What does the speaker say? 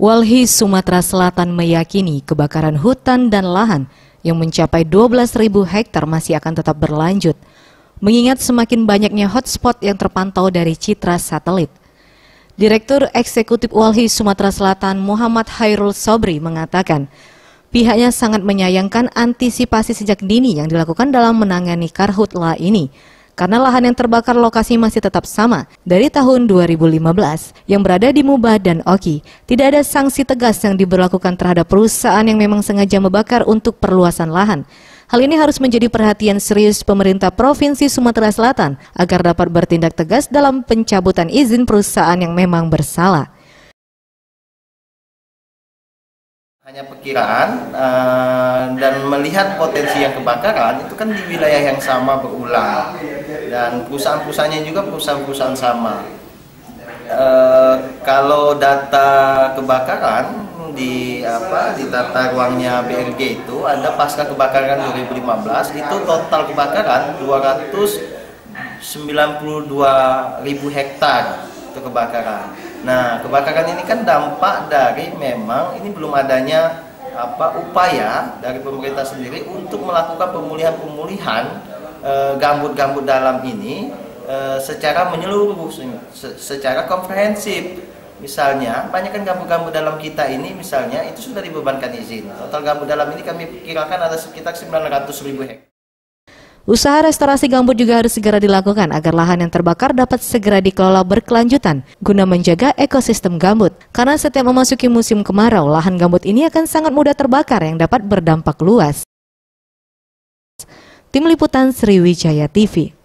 WALHI Sumatera Selatan meyakini kebakaran hutan dan lahan yang mencapai 12.000 hektar masih akan tetap berlanjut, mengingat semakin banyaknya hotspot yang terpantau dari citra satelit. Direktur Eksekutif WALHI Sumatera Selatan Muhammad Hairul Sobri mengatakan, pihaknya sangat menyayangkan antisipasi sejak dini yang dilakukan dalam menangani karhutla ini, karena lahan yang terbakar lokasi masih tetap sama dari tahun 2015 yang berada di Muba dan Oki. Tidak ada sanksi tegas yang diberlakukan terhadap perusahaan yang memang sengaja membakar untuk perluasan lahan. Hal ini harus menjadi perhatian serius pemerintah Provinsi Sumatera Selatan agar dapat bertindak tegas dalam pencabutan izin perusahaan yang memang bersalah. Hanya perkiraan dan melihat potensi yang kebakaran itu kan di wilayah yang sama berulang, dan perusahaan-perusahaannya juga perusahaan-perusahaan sama. Kalau data kebakaran di tata ruangnya BRG itu ada pasca kebakaran 2015, itu total kebakaran 292.000 hektar itu kebakaran. Nah, kebakaran ini kan dampak dari memang ini belum adanya upaya dari pemerintah sendiri untuk melakukan pemulihan gambut-gambut dalam ini secara menyeluruh, secara komprehensif. Misalnya, banyak kan gambut-gambut dalam kita ini misalnya itu sudah dibebankan izin. Total gambut dalam ini kami perkirakan ada sekitar 900.000 hektar. Usaha restorasi gambut juga harus segera dilakukan agar lahan yang terbakar dapat segera dikelola berkelanjutan guna menjaga ekosistem gambut. Karena setiap memasuki musim kemarau, lahan gambut ini akan sangat mudah terbakar yang dapat berdampak luas. Tim Liputan Sriwijaya TV.